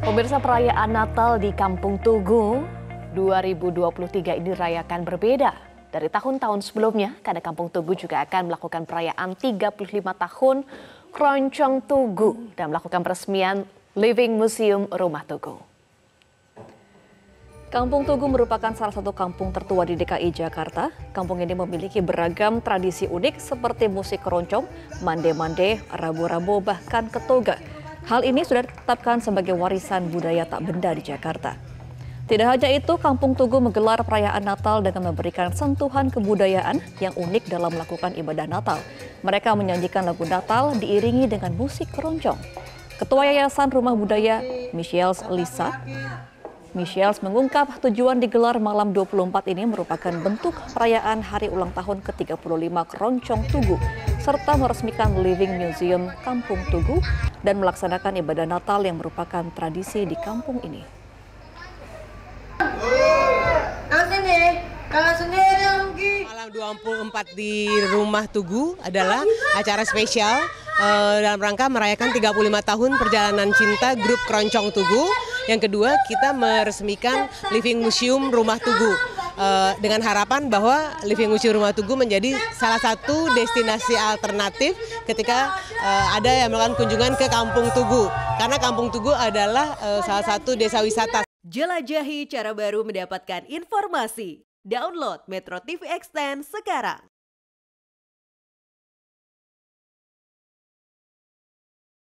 Pemirsa, perayaan Natal di Kampung Tugu 2023 ini dirayakan berbeda dari tahun-tahun sebelumnya, karena Kampung Tugu juga akan melakukan perayaan 35 tahun Keroncong Tugu dan melakukan peresmian Living Museum Rumah Tugu. Kampung Tugu merupakan salah satu kampung tertua di DKI Jakarta. Kampung ini memiliki beragam tradisi unik seperti musik keroncong, mande-mande, rabu-rabu, bahkan ketoga. Hal ini sudah ditetapkan sebagai warisan budaya tak benda di Jakarta. Tidak hanya itu, Kampung Tugu menggelar perayaan Natal dengan memberikan sentuhan kebudayaan yang unik dalam melakukan ibadah Natal. Mereka menyanyikan lagu Natal diiringi dengan musik keroncong. Ketua Yayasan Rumah Budaya, Michels Lisa, mengungkap tujuan digelar malam 24 ini merupakan bentuk perayaan hari ulang tahun ke-35 Keroncong Tugu, serta meresmikan Living Museum Kampung Tugu dan melaksanakan ibadah Natal yang merupakan tradisi di kampung ini. Malam 24 di Rumah Tugu adalah acara spesial dalam rangka merayakan 35 tahun perjalanan cinta grup Keroncong Tugu. Yang kedua, kita meresmikan Living Museum Rumah Tugu dengan harapan bahwa Living Museum Rumah Tugu menjadi salah satu destinasi alternatif ketika ada yang melakukan kunjungan ke Kampung Tugu, karena Kampung Tugu adalah salah satu desa wisata. Jelajahi cara baru mendapatkan informasi. Download Metro TV Extend sekarang.